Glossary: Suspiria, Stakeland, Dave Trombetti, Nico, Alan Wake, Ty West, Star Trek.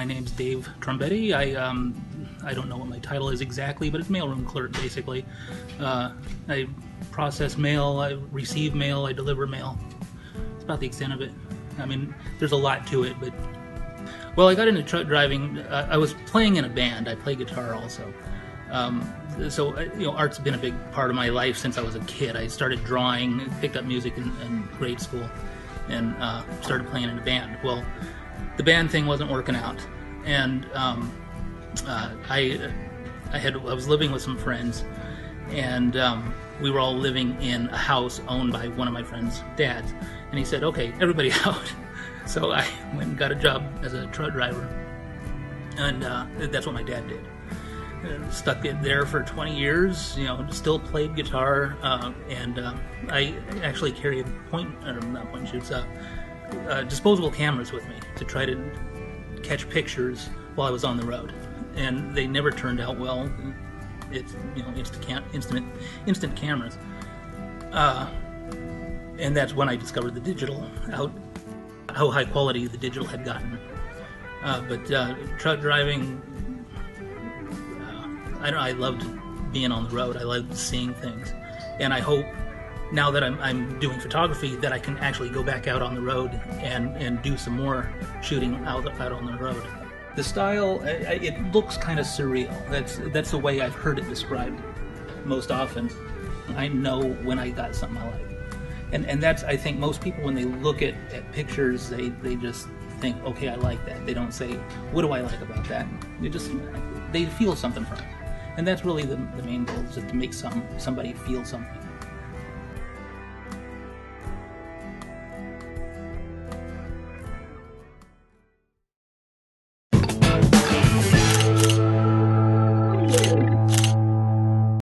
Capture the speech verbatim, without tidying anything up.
My name's Dave Trombetti. I um, I don't know what my title is exactly, but it's mailroom clerk basically. Uh, I process mail, I receive mail, I deliver mail. It's about the extent of it. I mean, there's a lot to it, but well, I got into truck driving. Uh, I was playing in a band. I play guitar also. Um, so you know, art's been a big part of my life since I was a kid. I started drawing, picked up music in, in grade school, and uh, started playing in a band. Well, the band thing wasn't working out, and um, uh, I, I had I was living with some friends, and um, we were all living in a house owned by one of my friend's dads, and he said, "Okay, everybody out." So I went and got a job as a truck driver, and uh, that's what my dad did. Stuck it there for twenty years, you know, still played guitar, uh, and uh, I actually carried point, or not point shoots, uh, uh, disposable cameras with me to try to catch pictures while I was on the road, and they never turned out well. It's, you know, instant, cam instant, instant cameras, uh, and that's when I discovered the digital, how, how high quality the digital had gotten. Uh, but uh, truck driving, I, I loved being on the road. I loved seeing things, and I hope now that I'm, I'm doing photography that I can actually go back out on the road and, and do some more shooting out, out on the road. The style, it looks kind of surreal. That's, that's the way I've heard it described most often. I know when I got something I like. And, and that's, I think, most people when they look at, at pictures, they, they just think, okay, I like that. They don't say, what do I like about that? They just, they feel something from it. And that's really the, the main goal, is just to make some, somebody feel something.